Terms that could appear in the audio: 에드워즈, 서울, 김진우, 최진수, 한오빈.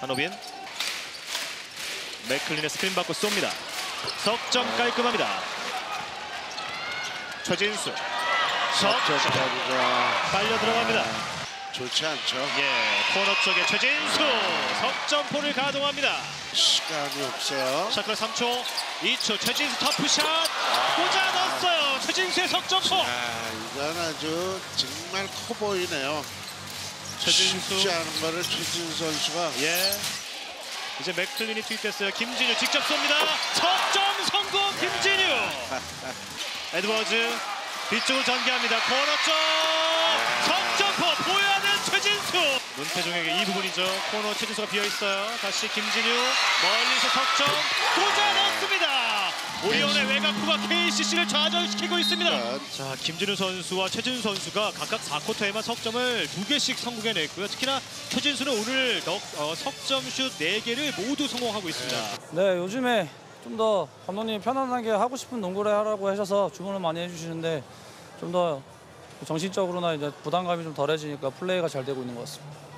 한오빈. 맥클린의 스크린 받고 쏩니다. 석점 깔끔합니다. 최진수. 석점. 빨려 들어갑니다. 좋지 않죠? 예, 코너 쪽에 최진수. 석점포를 가동합니다. 시간이 없어요. 샷클 3초, 2초. 최진수 터프샷. 꽂아 넣었어요. 최진수의 석점포. 아, 이건 아주 정말 커 보이네요. 최진수. 쉽지 않은 거를 최진수 선수가. 예. 이제 맥클린이 투입됐어요. 김진우 직접 쏩니다. 석점 성공 김진우. 에드워즈 뒤쪽을 전개합니다. 코너 쪽 석점포 보유하는 최진수. 문태종에게 이 부분이죠. 코너 최진수가 비어있어요. 다시 김진우 멀리서 석점 꽂아 넣었습니다. 오리온의 외곽부가 KCC를 좌절시키고 있습니다. 자, 김진우 선수와 최진수 선수가 각각 4쿼터에만 석점을 2개씩 성공해냈고요. 특히나 최진수는 오늘 석점슛 4개를 모두 성공하고 있습니다. 네, 요즘에 좀 더 감독님이 편안하게 하고 싶은 농구를 하라고 하셔서 주문을 많이 해주시는데 좀 더 정신적으로나 이제 부담감이 좀 덜해지니까 플레이가 잘 되고 있는 것 같습니다.